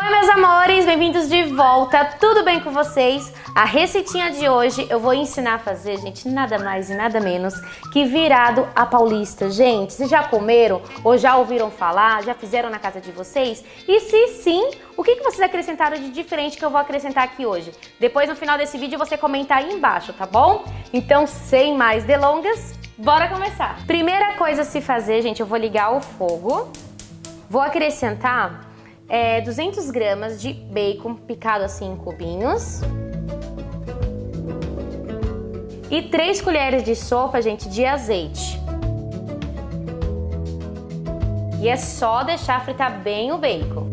Oi meus amores, bem-vindos de volta, tudo bem com vocês? A receitinha de hoje eu vou ensinar a fazer, gente, nada mais e nada menos que virado à paulista. Gente, vocês já comeram ou já ouviram falar, já fizeram na casa de vocês? E se sim, o que vocês acrescentaram de diferente que eu vou acrescentar aqui hoje? Depois no final desse vídeo você comenta aí embaixo, tá bom? Então sem mais delongas, bora começar! Primeira coisa a se fazer, gente, eu vou ligar o fogo, vou acrescentar 200 gramas de bacon picado assim em cubinhos e 3 colheres de sopa, gente, de azeite. E é só deixar fritar bem o bacon.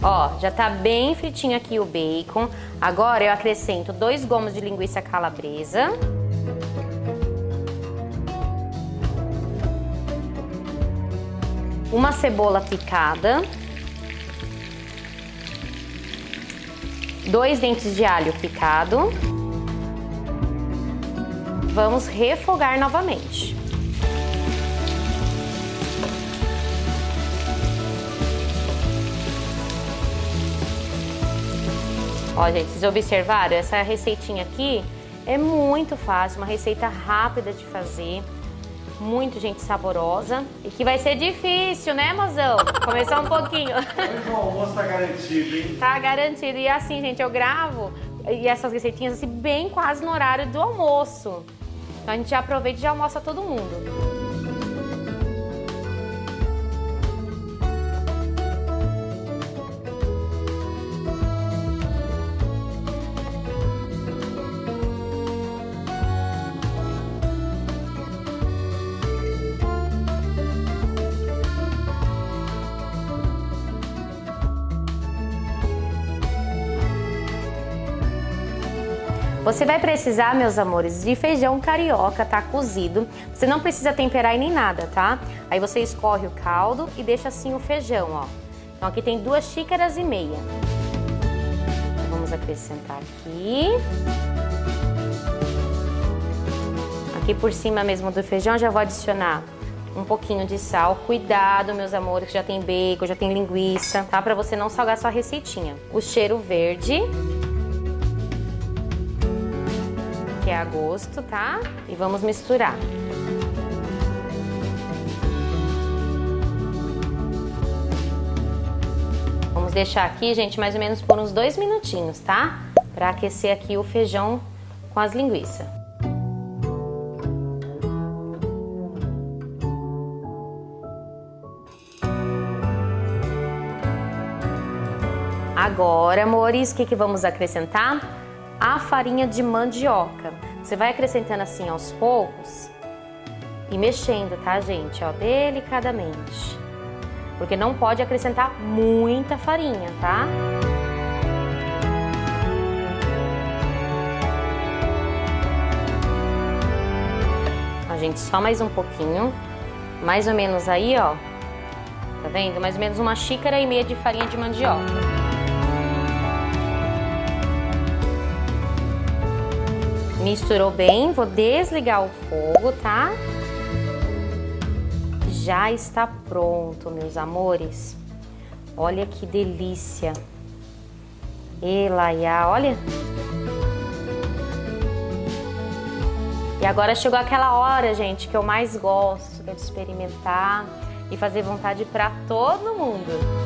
Ó, já tá bem fritinho aqui o bacon. Agora eu acrescento 2 gomos de linguiça calabresa. Uma cebola picada. 2 dentes de alho picado. Vamos refogar novamente. Ó, gente, vocês observaram? Essa receitinha aqui é muito fácil, uma receita rápida de fazer, muito, gente, saborosa. E que vai ser difícil, né, mozão? Começar um pouquinho. Hoje o almoço tá garantido, hein? Tá garantido. E assim, gente, eu gravo e essas receitinhas assim, bem quase no horário do almoço. Então a gente já aproveita e já almoça todo mundo. Você vai precisar, meus amores, de feijão carioca, tá? Cozido. Você não precisa temperar e nem nada, tá? Aí você escorre o caldo e deixa assim o feijão, ó. Então aqui tem 2,5 xícaras. Vamos acrescentar aqui. Aqui por cima mesmo do feijão já vou adicionar um pouquinho de sal. Cuidado, meus amores, que já tem bacon, já tem linguiça, tá? Pra você não salgar sua receitinha. O cheiro verde. Que é a gosto, tá? E vamos misturar. Vamos deixar aqui, gente, mais ou menos por uns 2 minutinhos, tá? Pra aquecer aqui o feijão com as linguiças. Agora, amores, o que vamos acrescentar? A farinha de mandioca. Você vai acrescentando assim aos poucos e mexendo, tá, gente? Ó, delicadamente. Porque não pode acrescentar muita farinha, tá? Ó, gente, só mais um pouquinho. Mais ou menos aí, ó. Tá vendo? Mais ou menos 1,5 xícaras de farinha de mandioca. Misturou bem, vou desligar o fogo, tá? Já está pronto, meus amores. Olha que delícia. Elaiá, olha. E agora chegou aquela hora, gente, que eu mais gosto, que é de experimentar e fazer vontade para todo mundo.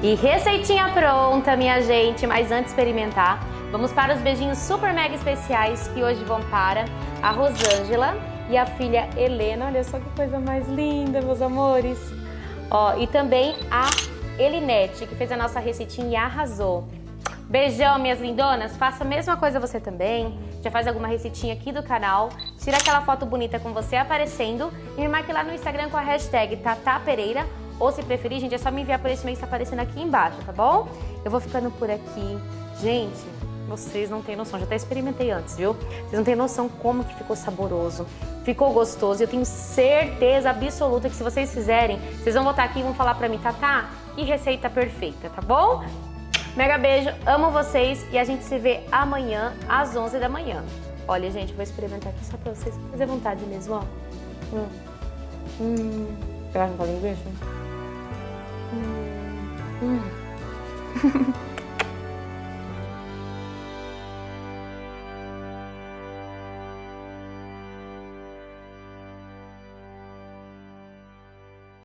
E receitinha pronta, minha gente, mas antes de experimentar, vamos para os beijinhos super mega especiais que hoje vão para a Rosângela e a filha Helena. Olha só que coisa mais linda, meus amores. Ó, e também a Elinete, que fez a nossa receitinha e arrasou. Beijão, minhas lindonas. Faça a mesma coisa você também. Já faz alguma receitinha aqui do canal. Tira aquela foto bonita com você aparecendo. E me marque lá no Instagram com a hashtag Tatá Pereira. Ou se preferir, gente, é só me enviar por esse e-mail que está aparecendo aqui embaixo, tá bom? Eu vou ficando por aqui. Gente, vocês não têm noção. Já até experimentei antes, viu? Vocês não têm noção como que ficou saboroso. Ficou gostoso. Eu tenho certeza absoluta que se vocês fizerem, vocês vão voltar aqui e vão falar pra mim, Tatá, e receita perfeita, tá bom? Mega beijo, amo vocês e a gente se vê amanhã às 11 da manhã. Olha, gente, vou experimentar aqui só pra vocês fazer vontade mesmo, ó. Pegar com a linguiça?